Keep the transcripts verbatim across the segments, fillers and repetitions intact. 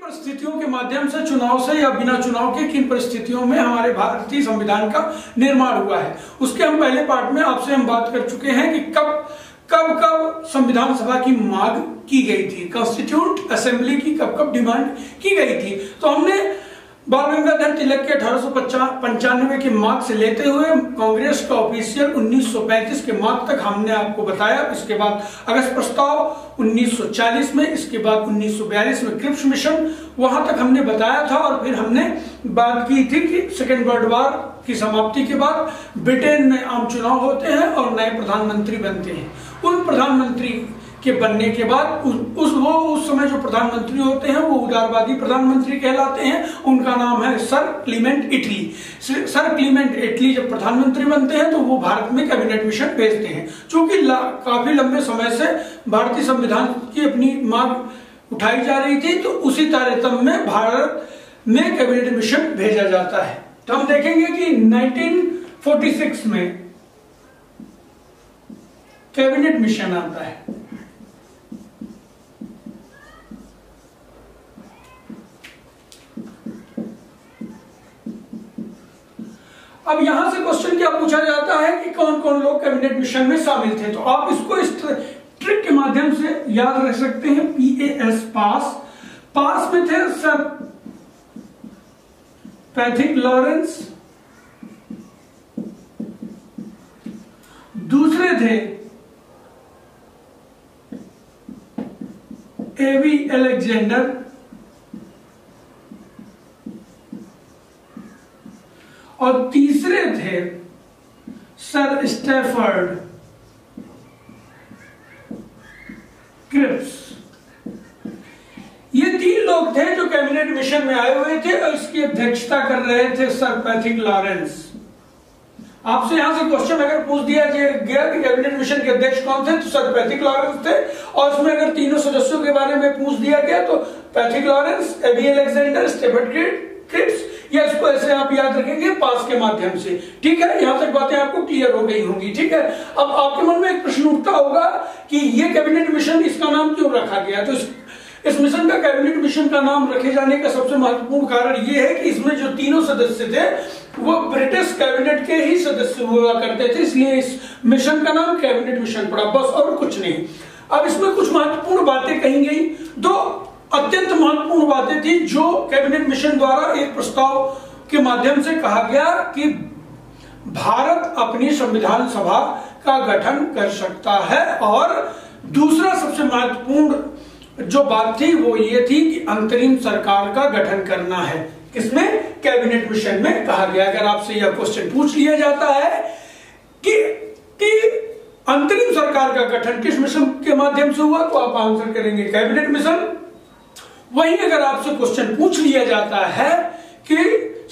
किन परिस्थितियों के माध्यम से, चुनाव से या बिना चुनाव के, किन परिस्थितियों में हमारे भारतीय संविधान का निर्माण हुआ है, उसके हम पहले पार्ट में आपसे हम बात कर चुके हैं कि कब कब कब संविधान सभा की मांग की गई थी, कॉन्स्टिट्यूट असेंबली की कब कब डिमांड की गई थी। तो हमने बाल गंगाधर तिलक के अठारह सौ पंचानवे के मार्क से लेते हुए कांग्रेस का ऑफिशियल उन्नीस सौ पैंतीस के मार्क तक हमने आपको बताया। इसके बाद अगस्त प्रस्ताव उन्नीस सौ चालीस में, इसके बाद उन्नीस सौ बयालीस में क्रिप्स मिशन, वहां तक हमने बताया था। और फिर हमने बात की थी कि सेकेंड वर्ल्ड वॉर की समाप्ति के बाद ब्रिटेन में आम चुनाव होते हैं और नए प्रधानमंत्री बनते हैं। उन प्रधानमंत्री के बनने के बाद उस वो उस समय जो प्रधानमंत्री होते हैं वो उदारवादी प्रधानमंत्री कहलाते हैं। उनका नाम है sir Clement Attlee. Sir Clement Attlee जब प्रधानमंत्री बनते हैं तो वो भारत में कैबिनेट मिशन भेजते हैं। चूंकि काफी लंबे समय से भारतीय संविधान की अपनी मांग उठाई जा रही थी तो उसी तारतम्य में भारत में कैबिनेट मिशन भेजा जाता है। तो हम देखेंगे कि नाइनटीन फोर्टी सिक्स में कैबिनेट मिशन आता है। अब यहां से क्वेश्चन क्या पूछा जाता है कि कौन कौन लोग कैबिनेट मिशन में शामिल थे, तो आप इसको इस ट्रिक के माध्यम से याद रख सकते हैं। पीएएस पास पास में थे सर पैथिक लॉरेंस, दूसरे थे एवी एलेक्जेंडर, और तीसरे थे सर स्टैफर्ड क्रिप्स। ये तीन लोग थे जो कैबिनेट मिशन में आए हुए थे और इसकी अध्यक्षता कर रहे थे सर पैथिक लॉरेंस। आपसे यहां से क्वेश्चन अगर पूछ दिया गया कि कैबिनेट मिशन के अध्यक्ष कौन थे तो सर पैथिक लॉरेंस थे, और उसमें अगर तीनों सदस्यों के बारे में पूछ दिया गया तो Pethick Lawrence, A V Alexander, Stafford Cripps, या इसको ऐसे आप याद रखेंगे पास के माध्यम से। ठीक है, यहां तक बातें आपको क्लियर हो गई होंगी। ठीक है, अब आपके मन में एक प्रश्न उठता होगा कि ये कैबिनेट मिशन इसका नाम क्यों रखा गया। तो इस, इस मिशन का कैबिनेट मिशन का नाम रखे जाने का सबसे महत्वपूर्ण कारण यह है कि इसमें जो तीनों सदस्य थे वो ब्रिटिश कैबिनेट के ही सदस्य हुआ करते थे, इसलिए इस मिशन का नाम कैबिनेट मिशन पड़ा, बस और कुछ नहीं। अब इसमें कुछ महत्वपूर्ण बातें कही गई, दो अत्यंत महत्वपूर्ण बातें थी जो कैबिनेट मिशन द्वारा एक प्रस्ताव के माध्यम से कहा गया कि भारत अपनी संविधान सभा का गठन कर सकता है। और दूसरा सबसे महत्वपूर्ण जो बात थी वो ये थी कि अंतरिम सरकार का गठन करना है। इसमें कैबिनेट मिशन में कहा गया, अगर आपसे यह क्वेश्चन पूछ लिया जाता है कि, कि अंतरिम सरकार का गठन किस मिशन के माध्यम से हुआ तो आप आंसर करेंगे कैबिनेट मिशन। वहीं अगर आपसे क्वेश्चन पूछ लिया जाता है कि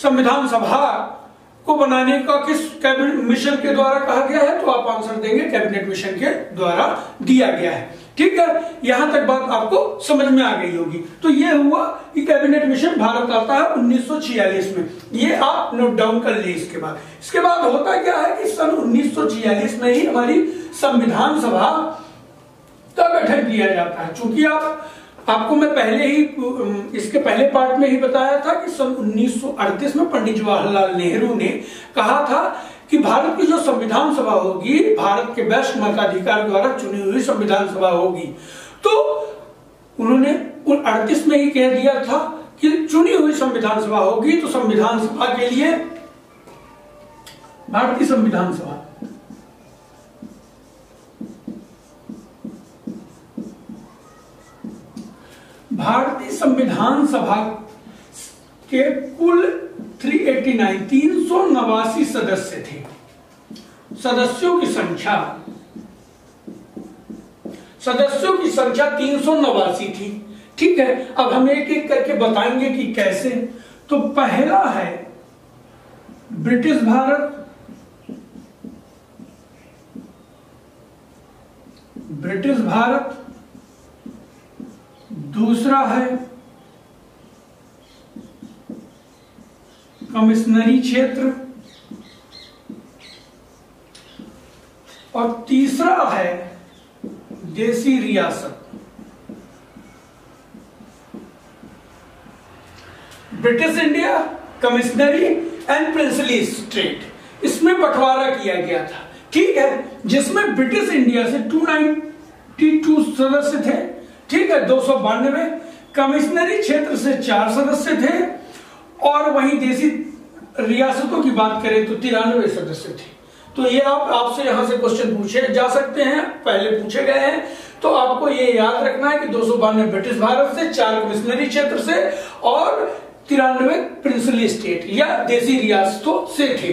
संविधान सभा को बनाने का किस कैबिनेट मिशन के द्वारा कहा गया है तो आप आंसर देंगे कैबिनेट मिशन के द्वारा दिया गया है। ठीक है, यहां तक बात आपको समझ में आ गई होगी। तो यह हुआ कि कैबिनेट मिशन भारत आता है उन्नीस सौ छियालीस में, ये आप नोट डाउन कर लीजिए। इसके बाद इसके बाद होता क्या है कि सन उन्नीस सौ छियालीस में ही हमारी संविधान सभा का गठन किया जाता है। चूंकि आप आपको मैं पहले ही इसके पहले पार्ट में ही बताया था कि सन उन्नीस सौ अड़तीस में पंडित जवाहरलाल नेहरू ने कहा था कि भारत की जो संविधान सभा होगी भारत के वरिष्ठ मताधिकार द्वारा चुनी हुई संविधान सभा होगी। तो उन्होंने उन अड़तीस में ही कह दिया था कि चुनी हुई संविधान सभा होगी, तो संविधान सभा के लिए भारतीय संविधान सभा भारतीय संविधान सभा के कुल तीन सौ नवासी तीन सौ नवासी सदस्य थे। सदस्यों की संख्या सदस्यों की संख्या तीन सौ नवासी थी। ठीक है, अब हम एक एक करके बताएंगे कि कैसे। तो पहला है ब्रिटिश भारत, ब्रिटिश भारत दूसरा है कमिश्नरी क्षेत्र, और तीसरा है देसी रियासत। British India, commissionary and princely state, इसमें बंटवारा किया गया था, ठीक है, जिसमें ब्रिटिश इंडिया से दो सौ बानवे सदस्य थे, ठीक है, दो सौ बानवे कमिश्नरी क्षेत्र से चार सदस्य थे, और वहीं देसी रियासतों की बात करें तो तिरानवे सदस्य थे। तो ये आप आपसे यहाँ से क्वेश्चन पूछे जा सकते हैं, पहले पूछे गए हैं, तो आपको ये याद रखना है कि दो सौ बानवे ब्रिटिश भारत से, चार कमिश्नरी क्षेत्र से और तिरानवे प्रिंसली स्टेट या देसी रियासतों से थे।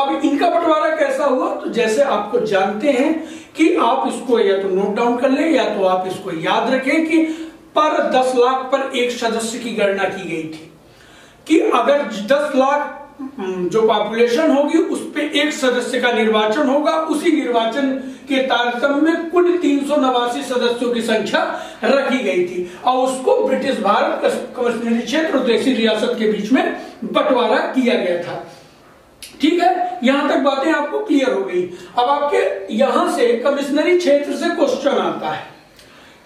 अब इनका बंटवारा कैसा हुआ, तो जैसे आपको जानते हैं कि आप इसको या तो नोट डाउन कर लें या तो आप इसको याद रखें कि पर दस लाख पर एक सदस्य की गणना की गई थी, कि अगर दस लाख जो पॉपुलेशन होगी उस पे एक सदस्य का निर्वाचन होगा, उसी निर्वाचन के तारतम्य में कुल तीन सौ नवासी सदस्यों की संख्या रखी गई थी, और उसको ब्रिटिश भारत, कमिश्नरी क्षेत्र और देसी रियासत के बीच में बंटवारा किया गया था, ठीक है। यहां तक बातें आपको क्लियर हो गई। अब आपके यहां से कमिश्नरी क्षेत्र से क्वेश्चन आता है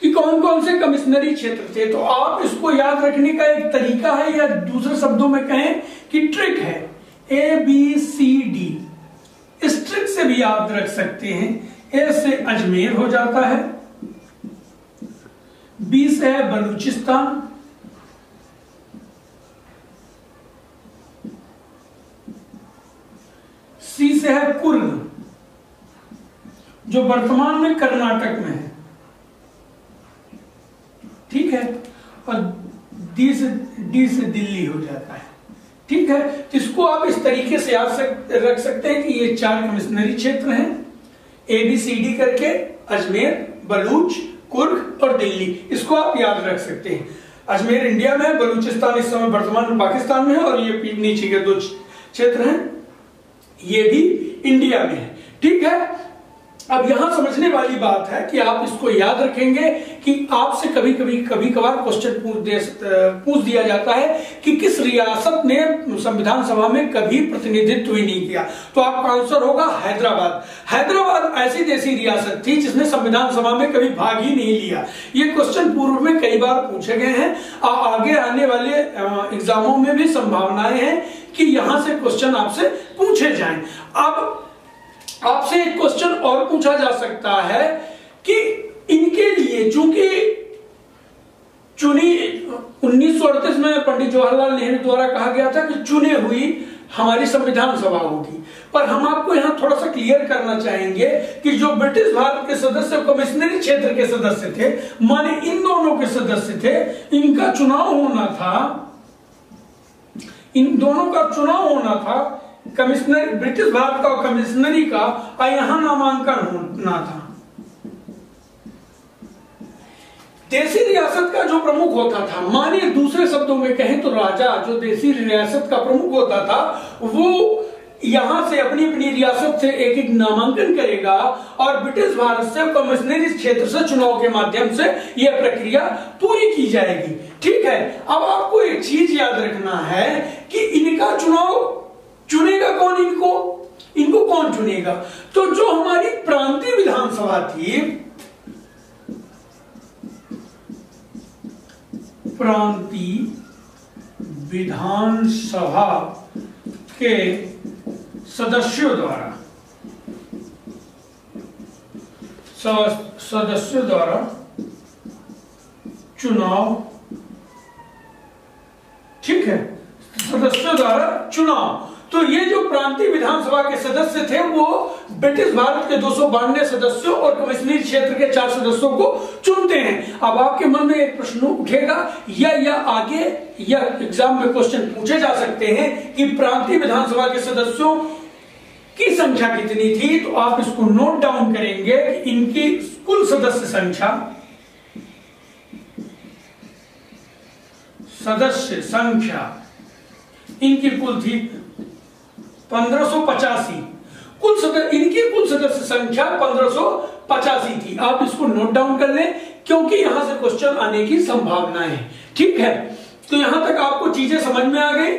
कि कौन कौन से कमिश्नरी क्षेत्र थे, तो आप इसको याद रखने का एक तरीका है, या दूसरे शब्दों में कहें कि ट्रिक है, ए बी सी डी। इस ट्रिक से भी याद रख सकते हैं। ए से अजमेर हो जाता है, बी से है बलूचिस्तान, सी से है कुर्ग जो वर्तमान में कर्नाटक में है, ठीक है, और डी से डी से दिल्ली हो जाता है, ठीक है। तो इसको आप इस तरीके से याद सक, रख सकते हैं कि ये चार कमिश्नरी क्षेत्र हैं, ए बी सी डी करके, अजमेर, बलूच, कुर्ग और दिल्ली, इसको आप याद रख सकते हैं। अजमेर इंडिया में, बलूचिस्तान इस समय वर्तमान में पाकिस्तान में है, और ये नीचे के दो क्षेत्र हैं ये भी इंडिया में है, ठीक है। अब यहां समझने वाली बात है कि आप इसको याद रखेंगे कि आपसे कभी कभी कभी कभार क्वेश्चन पूछ पूछ दिया जाता है कि किस रियासत ने संविधान सभा में कभी प्रतिनिधित्व ही नहीं किया, तो आपका आंसर होगा हैदराबाद। हैदराबाद ऐसी देसी रियासत थी जिसने संविधान सभा में कभी भाग ही नहीं लिया। ये क्वेश्चन पूर्व में कई बार पूछे गए हैं, आगे आने वाले एग्जामों में भी संभावनाएं हैं कि यहां से क्वेश्चन आपसे पूछे जाए। अब आपसे एक क्वेश्चन और पूछा जा सकता है कि इनके लिए, चूंकि चुनी उन्नीस सौ अड़तीस में पंडित जवाहरलाल नेहरू द्वारा कहा गया था कि चुने हुई हमारी संविधान सभा होगी, पर हम आपको यहां थोड़ा सा क्लियर करना चाहेंगे कि जो ब्रिटिश भारत के सदस्य, कमिश्नरी क्षेत्र के सदस्य थे, माने इन दोनों के सदस्य थे, इनका चुनाव होना था, इन दोनों का चुनाव होना था, कमिश्नरी ब्रिटिश भारत का और कमिश्नरी का, और यहां नामांकन होना था। देसी रियासत का जो प्रमुख होता था, माने दूसरे शब्दों में कहें तो राजा जो देसी रियासत का प्रमुख होता था, वो यहां से अपनी अपनी रियासत से एक एक नामांकन करेगा, और ब्रिटिश भारत से, कमिश्नरी क्षेत्र से चुनाव के माध्यम से यह प्रक्रिया पूरी की जाएगी, ठीक है। अब आपको एक चीज याद रखना है कि इनका चुनाव चुनेगा कौन, इनको इनको कौन चुनेगा, तो जो हमारी प्रांतीय विधानसभा थी, प्रांतीय विधानसभा के सदस्यों द्वारा सदस्यों द्वारा चुनाव, ठीक है, सदस्यों द्वारा चुनाव। तो ये जो प्रांतीय विधानसभा के सदस्य थे वो ब्रिटिश भारत के दो सौ बानवे सदस्यों और कमिश्नरी क्षेत्र के चार सदस्यों को चुनते हैं। अब आपके मन में एक प्रश्न उठेगा, या या आगे या एग्जाम में क्वेश्चन पूछे जा सकते हैं कि प्रांतीय विधानसभा के सदस्यों की संख्या कितनी थी, तो आप इसको नोट डाउन करेंगे कि इनकी कुल सदस्य संख्या सदस्य संख्या इनकी कुल थी पंद्रह सौ पचासी, कुल सदस्य इनकी कुल सदस्य संख्या पंद्रह सौ पचासी थी। आप इसको नोट डाउन कर लें क्योंकि यहां से क्वेश्चन आने की संभावना है, ठीक है। तो यहां तक आपको चीजें समझ में आ गई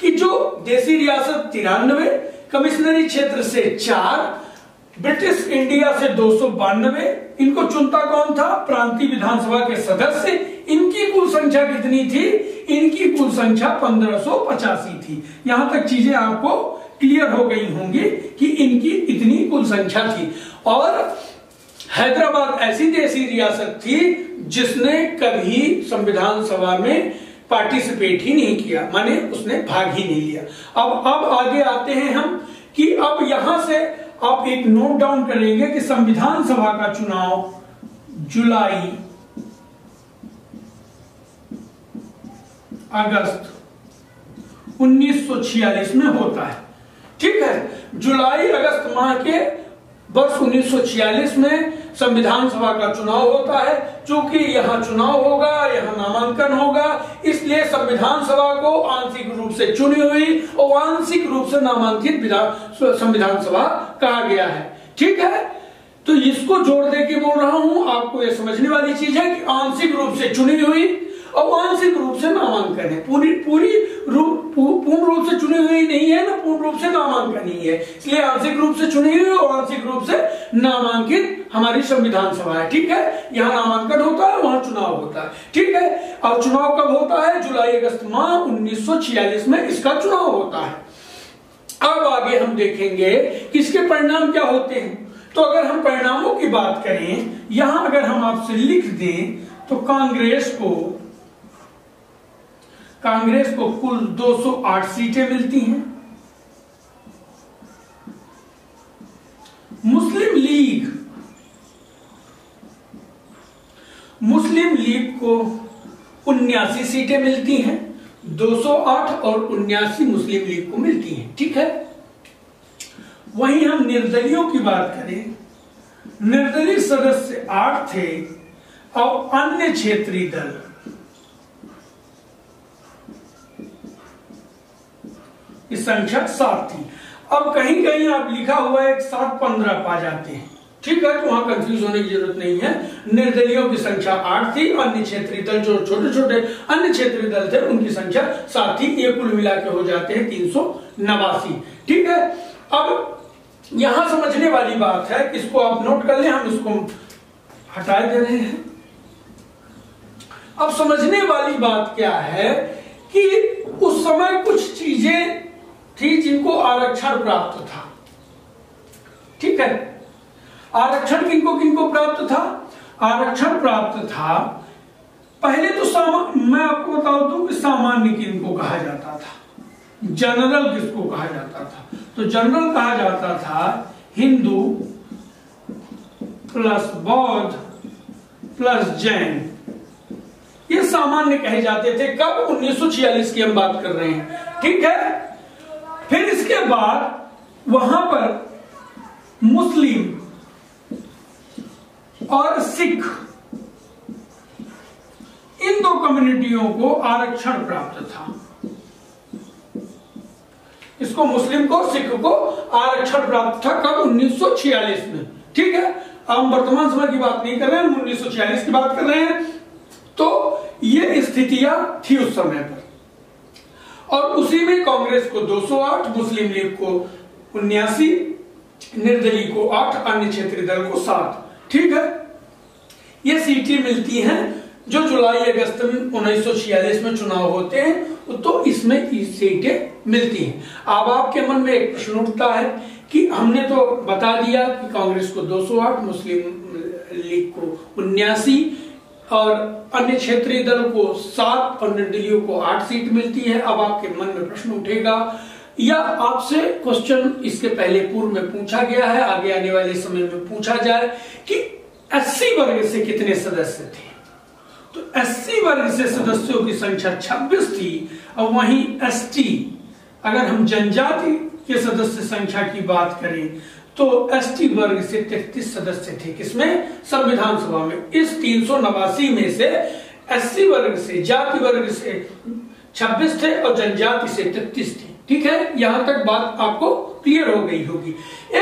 कि जो देसी रियासत तिरानवे, कमिश्नरी क्षेत्र से चार, ब्रिटिश इंडिया से दो सौ बानवे, इनको चुनता कौन था, प्रांतीय विधानसभा के सदस्य, इनकी कुल संख्या कितनी थी? इनकी कुल संख्या पंद्रह सौ पचासी थी। यहां तक चीजें आपको क्लियर हो गई होंगी कि इनकी इतनी कुल संख्या थी। और हैदराबाद ऐसी देसी रियासत थी जिसने कभी संविधान सभा में पार्टिसिपेट ही नहीं किया, माने उसने भाग ही नहीं लिया। अब अब आगे आते हैं हम कि अब यहां से आप एक नोट डाउन करेंगे कि संविधान सभा का चुनाव जुलाई, अगस्त उन्नीस सौ छियालीस में होता है। ठीक है, जुलाई अगस्त माह के वर्ष उन्नीस सौ छियालीस में संविधान सभा का चुनाव होता है। चूंकि यहाँ चुनाव होगा, यहाँ नामांकन होगा, इसलिए संविधान सभा को आंशिक रूप से चुनी हुई और आंशिक रूप से नामांकित विधान संविधान सभा कहा गया है। ठीक है, तो इसको जोड़ दे के बोल रहा हूं, आपको यह समझने वाली चीज है कि आंशिक रूप से चुनी हुई और आंशिक रूप से नामांकन है, पूरी पूरी रूप पूर्ण रूप से चुनी हुई नहीं है ना पूर्ण रूप से नामांकन नहीं है, इसलिए आंशिक रूप से चुनी हुई और आंशिक रूप से नामांकित हमारी संविधान सभा है। ठीक है, यहाँ नामांकन होता है, वहां चुनाव होता है। ठीक है, अब चुनाव कब होता है? जुलाई अगस्त माह उन्नीस सौ छियालीस में इसका चुनाव होता है। अब आगे हम देखेंगे कि इसके परिणाम क्या होते हैं। तो अगर हम परिणामों की बात करें, यहां अगर हम आपसे लिख दें तो कांग्रेस को कांग्रेस को कुल दो सौ आठ सीटें मिलती हैं, मुस्लिम लीग मुस्लिम लीग को उन्यासी सीटें मिलती हैं, दो सौ आठ और उन्यासी मुस्लिम लीग को मिलती हैं। ठीक है, वहीं हम निर्दलियों की बात करें, निर्दलीय सदस्य आठ थे और अन्य क्षेत्रीय दल इस संख्या सात थी। अब कहीं कहीं आप लिखा हुआ है सात पंद्रह पा जाते हैं। ठीक है, तो वहां कंफ्यूज होने की जरूरत नहीं है। निर्दलीयों की संख्या आठ थी, अन्य क्षेत्रीय दल जो छोटे छोटे अन्य क्षेत्रीय दल थे उनकी संख्या सात थी। ये कुल मिला के हो जाते हैं तीन सौ नवासी। ठीक है, अब यहां समझने वाली बात है, इसको आप नोट कर लें, हम इसको हटा दे रहे हैं। अब समझने वाली बात क्या है कि उस समय कुछ चीजें थी जिनको आरक्षण प्राप्त था। ठीक है, आरक्षण किनको किनको प्राप्त था? आरक्षण प्राप्त था, पहले तो सामान्य, मैं आपको बता दूं कि सामान्य किनको कहा जाता था, जनरल किसको कहा जाता था? तो जनरल कहा जाता था हिंदू प्लस बौद्ध प्लस जैन, ये सामान्य कहे जाते थे। कब? उन्नीस सौ छियालीस की हम बात कर रहे हैं। ठीक है, फिर इसके बाद वहां पर मुस्लिम और सिख, इन दो कम्युनिटियों को आरक्षण प्राप्त था। इसको मुस्लिम को, सिख को आरक्षण प्राप्त था। कब? उन्नीस सौ छियालीस में। ठीक है, अब हम वर्तमान समय की बात नहीं कर रहे हैं, हम उन्नीस सौ छियालीस की बात कर रहे हैं। तो ये स्थितियां थी उस समय पर, और उसी में कांग्रेस को दो सौ आठ, मुस्लिम लीग को उन्यासी, निर्दलीय को आठ, अन्य क्षेत्रीय दल को सात। ठीक है, ये सीटें मिलती हैं जो जुलाई अगस्त में उन्नीस सौ छियालीस में चुनाव होते हैं, तो इसमें इस सीटें मिलती हैं। अब आपके मन में एक प्रश्न उठता है कि हमने तो बता दिया कि कांग्रेस को दो सौ आठ, मुस्लिम लीग को उन्यासी और अन्य क्षेत्रीय दल को सात और निर्दलीयों को आठ सीट मिलती है। अब आपके मन में प्रश्न उठेगा, या आपसे क्वेश्चन इसके पहले पूर्व में पूछा गया है, आगे आने वाले समय में पूछा जाए कि एससी वर्ग से कितने सदस्य थे? तो एससी वर्ग से सदस्यों की संख्या छब्बीस थी, और वहीं एसटी, अगर हम जनजाति के सदस्य संख्या की बात करें तो एसटी वर्ग से तैतीस सदस्य थे। किसमें? संविधान सभा में। इस तीन सौ नवासी में से एससी वर्ग से, जाति वर्ग से छब्बीस थे और जनजाति से तैतीस थे। ठीक है, यहां तक बात आपको क्लियर हो गई होगी।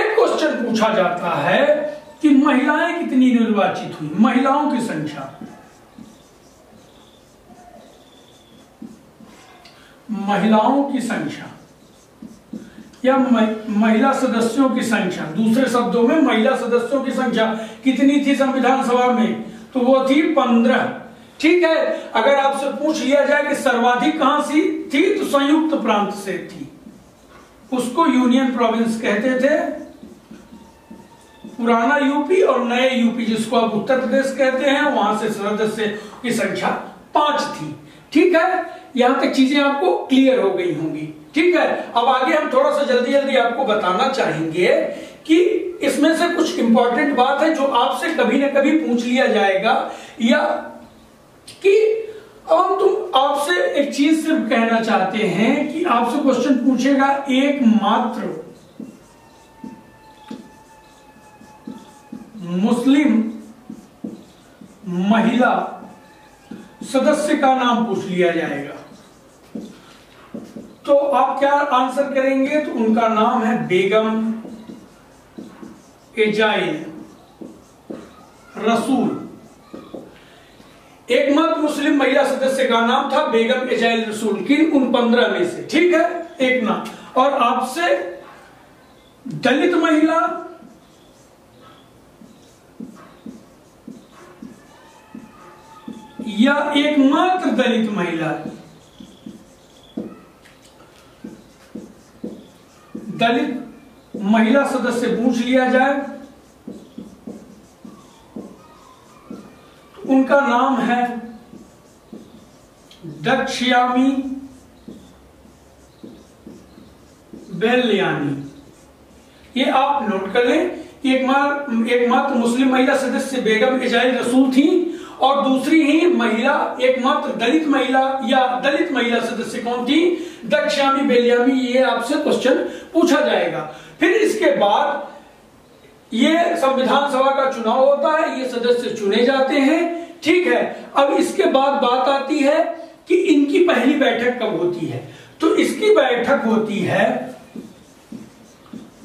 एक क्वेश्चन पूछा जाता है कि महिलाएं कितनी निर्वाचित हुई, महिलाओं की संख्या। महिलाओं की संख्या या महिला सदस्यों की संख्या, दूसरे शब्दों में महिला सदस्यों की संख्या कितनी थी संविधान सभा में? तो वो थी पंद्रह। ठीक है। अगर आपसे पूछ लिया जाए कि सर्वाधिक कहां से थी तो संयुक्त प्रांत से थी, उसको यूनियन प्रोविंस कहते थे, पुराना यूपी और नए यूपी जिसको अब उत्तर प्रदेश कहते हैं, वहां से सदस्य की संख्या पांच थी। ठीक है, यहां तक चीजें आपको क्लियर हो गई होंगी। ठीक है, अब आगे हम थोड़ा सा जल्दी जल्दी आपको बताना चाहेंगे कि इसमें से कुछ इंपॉर्टेंट बात है जो आपसे कभी ना कभी पूछ लिया जाएगा, या कि अब तुम आपसे एक चीज सिर्फ कहना चाहते हैं कि आपसे क्वेश्चन पूछेगा एकमात्र मुस्लिम महिला सदस्य का नाम पूछ लिया जाएगा तो आप क्या आंसर करेंगे, तो उनका नाम है बेगम एजाज रसूल। एकमात्र मुस्लिम महिला सदस्य का नाम था बेगम एजाज रसूल की उन पंद्रह में से। ठीक है, एक नाम। और आपसे दलित महिला या एकमात्र दलित महिला, दलित महिला सदस्य पूछ लिया जाए, उनका नाम है दक्षयानी वेलयानी। ये आप नोट कर लें, एकमात्र एकमात्र मुस्लिम महिला सदस्य बेगम एजाज रसूल थी और दूसरी ही महिला एकमात्र दलित महिला या दलित महिला सदस्य कौन थी, दक्षयानी वेलयानी। ये आपसे क्वेश्चन पूछा जाएगा। फिर इसके बाद ये संविधान सभा का चुनाव होता है, ये सदस्य चुने जाते हैं। ठीक है, अब इसके बाद बात आती है कि इनकी पहली बैठक कब होती है, तो इसकी बैठक होती है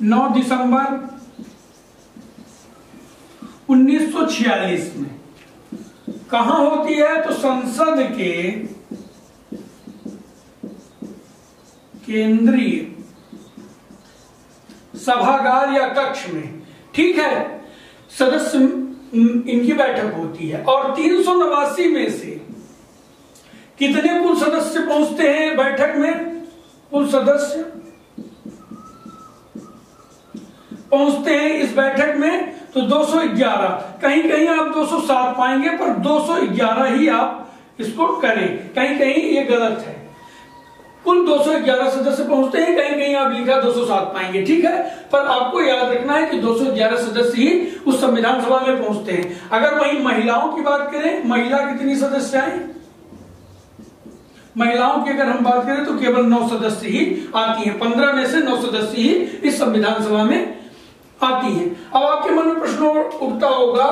नौ दिसंबर उन्नीस सौ छियालीस में। कहां होती है, तो संसद के केंद्रीय सभागार या कक्ष में। ठीक है, सदस्य इनकी बैठक होती है और तीन सौ नवासी में से कितने कुल सदस्य पहुंचते हैं बैठक में, कुल सदस्य पहुंचते हैं इस बैठक में तो दो सौ ग्यारह, कहीं कहीं आप दो सौ सात पाएंगे पर दो सौ ग्यारह ही आप इसको करें, कहीं कहीं ये गलत है। कुल दो सौ ग्यारह सदस्य पहुंचते हैं, कहीं कहीं आप लिखा दो सौ सात पाएंगे। ठीक है, पर आपको याद रखना है कि दो सौ ग्यारह सदस्य ही उस संविधान सभा में पहुंचते हैं। अगर वही महिलाओं की बात करें, महिला कितनी सदस्य आए, महिलाओं की अगर हम बात करें तो केवल नौ सदस्य ही आती है, पंद्रह में से नौ सदस्य ही इस संविधान सभा में आती है। अब आपके मन में प्रश्न उठता होगा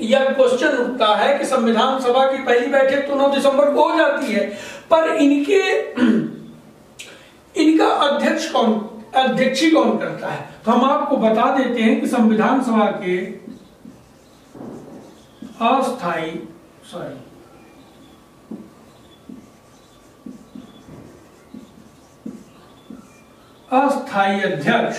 या क्वेश्चन उठता है कि संविधान सभा की पहली बैठक तो नौ दिसंबर को हो जाती है, पर इनके इनका अध्यक्ष कौन, अध्यक्षी कौन करता है, तो हम आपको बता देते हैं कि संविधान सभा के अस्थाई सॉरी अस्थाई अध्यक्ष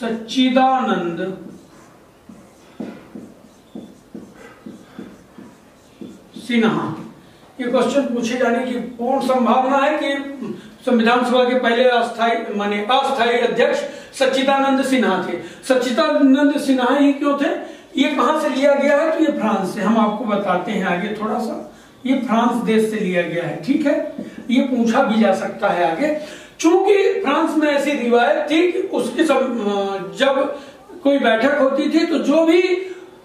सच्चिदानंद सिन्हा। ये क्वेश्चन पूछे जाने की पूर्ण संभावना है कि संविधान सभा के पहले अस्थायी माने अस्थायी अध्यक्ष सच्चिदानंद सिन्हा थे। सच्चिदानंद सिन्हा ही क्यों थे, ये कहां से लिया गया है, तो ये फ्रांस से, हम आपको बताते हैं आगे थोड़ा सा, ये फ्रांस देश से लिया गया है। ठीक है, ये पूछा भी जा सकता है आगे। चूंकि फ्रांस में ऐसी रिवायत थी कि उसकी जब कोई बैठक होती थी तो जो भी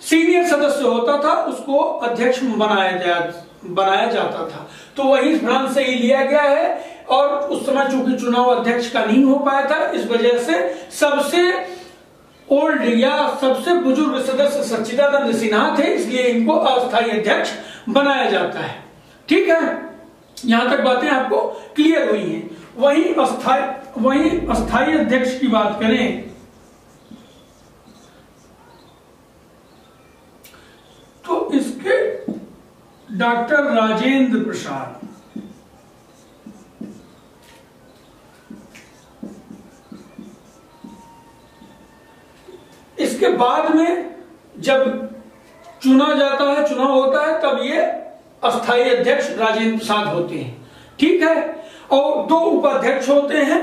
सीनियर सदस्य होता था उसको अध्यक्ष बनाया जा बनाया जाता था, तो वही फ्रांस से ही लिया गया है। और उस समय चूंकि चुनाव अध्यक्ष का नहीं हो पाया था, इस वजह से सबसे ओल्ड या सबसे बुजुर्ग सदस्य सच्चिदानंद सिन्हा थे, इसलिए इनको अस्थायी अध्यक्ष बनाया जाता है। ठीक है, यहां तक बातें आपको क्लियर हुई हैं। वहीं अस्थाई वहीं अस्थाई अध्यक्ष की बात करें तो इसके डॉक्टर राजेंद्र प्रसाद, इसके बाद में जब चुना जाता है, चुनाव होता है, तब ये अस्थायी अध्यक्ष राजेंद्र प्रसाद होते हैं, ठीक है। और दो उपाध्यक्ष होते हैं,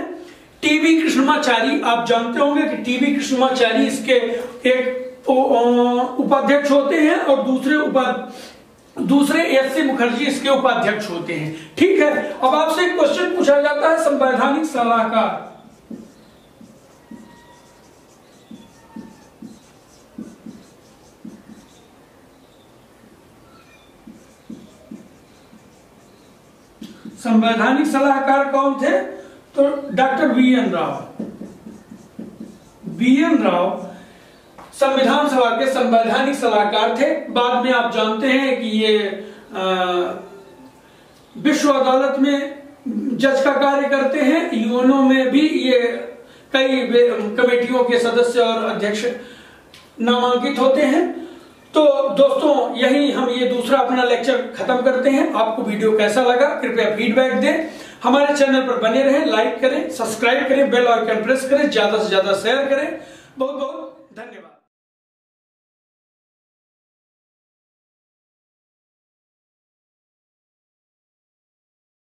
टीवी कृष्णमाचारी, आप जानते होंगे कि टीवी कृष्णमाचारी इसके एक उपाध्यक्ष होते हैं और दूसरे उपा दूसरे एस सी मुखर्जी इसके उपाध्यक्ष होते हैं, ठीक है। अब आपसे एक क्वेश्चन पूछा जाता है, संवैधानिक सलाहकार, संवैधानिक सलाहकार कौन थे? तो doctor B N Rao. B N Rao संविधान सभा के संवैधानिक सलाहकार थे। बाद में आप जानते हैं कि ये विश्व अदालत में जज का कार्य करते हैं, यूएनओ में भी ये कई कमेटियों के सदस्य और अध्यक्ष नामांकित होते हैं। तो दोस्तों, यही हम ये दूसरा अपना लेक्चर खत्म करते हैं। आपको वीडियो कैसा लगा, कृपया फीडबैक दें। हमारे चैनल पर बने रहें, लाइक करें, सब्सक्राइब करें, बेल आइकन प्रेस करें, ज्यादा से ज्यादा शेयर करें। बहुत बहुत